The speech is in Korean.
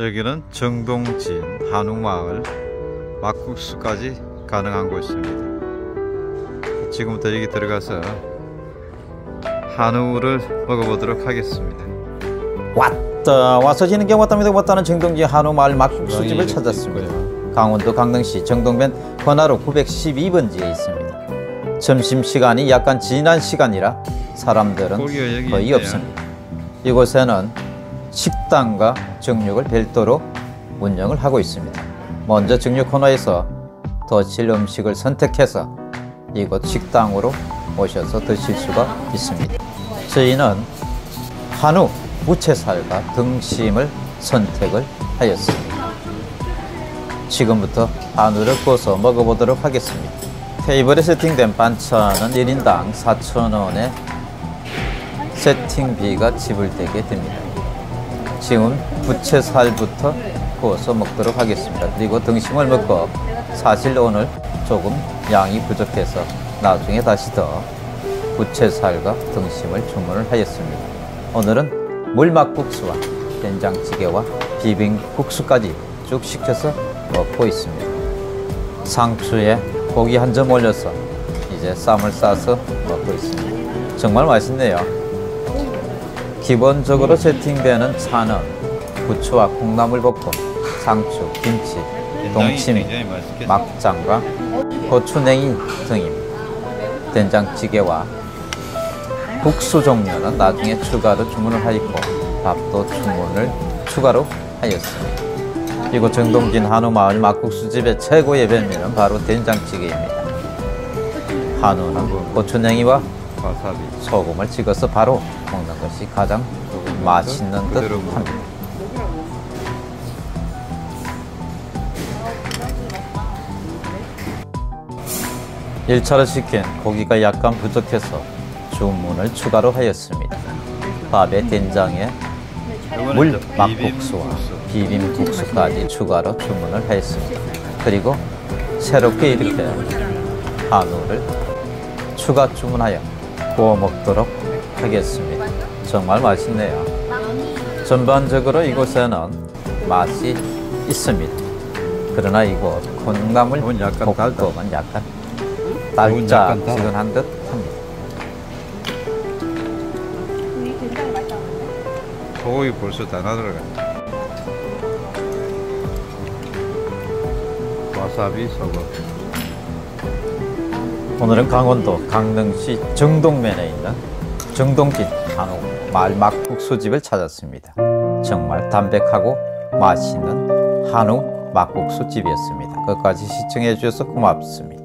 여기는 정동진 한우마을 막국수까지 가능한 곳입니다. 지금부터 여기 들어가서 한우를 먹어보도록 하겠습니다. 와서 지는 게 왔답니다. 왔다는 정동진 한우마을 막국수집을 찾았습니다. 강원도 강릉시 정동면 헌화로 912번지에 있습니다. 점심시간이 약간 지난 시간이라 사람들은 거의 없습니다. 이곳에는 식당과 정육을 별도로 운영을 하고 있습니다. 먼저 정육 코너에서 드실 음식을 선택해서 이곳 식당으로 오셔서 드실 수가 있습니다. 저희는 한우, 무채살과 등심을 선택을 하였습니다. 지금부터 한우를 구워서 먹어보도록 하겠습니다. 테이블에 세팅된 반찬은 1인당 4,000원에 세팅비가 지불되게 됩니다. 지금 부채살부터 구워서 먹도록 하겠습니다. 그리고 등심을 먹고, 사실 오늘 조금 양이 부족해서 나중에 다시 더 부채살과 등심을 주문을 하였습니다. 오늘은 물막국수와 된장찌개와 비빔국수까지 쭉 시켜서 먹고 있습니다. 상추에 고기 한 점 올려서 이제 쌈을 싸서 먹고 있습니다. 정말 맛있네요. 기본적으로 세팅되는 차는 부추와 콩나물 볶음, 상추, 김치, 동치미, 막장과 고추냉이 등입니다. 된장찌개와 국수 종류는 나중에 추가로 주문을 하였고 밥도 주문을 추가로 하였습니다. 이곳 정동진 한우마을 막국수집의 최고의 별미는 바로 된장찌개입니다. 한우는 고추냉이와 소금을 찍어서 바로 먹는 것이 가장 맛있는 듯합니다. 일차로 시킨 고기가 약간 부족해서 주문을 추가로 하였습니다. 밥에 된장에 물막국수와 비빔국수까지 추가로 주문을 하였습니다. 그리고 새롭게 이렇게 한우를 추가 주문하여 구워 먹도록 하겠습니다. 정말 맛있네요. 전반적으로 이곳에는 맛이 있습니다. 그러나 이곳 콩나물 볶음은 약간 달짝지근한 듯 합니다. 소고기 벌써 다 나들어가네. 와사비 소금. 오늘은 강원도 강릉시 정동면에 있는 정동진 한우마을 막국수집을 찾았습니다. 정말 담백하고 맛있는 한우 막국수집이었습니다. 끝까지 시청해 주셔서 고맙습니다.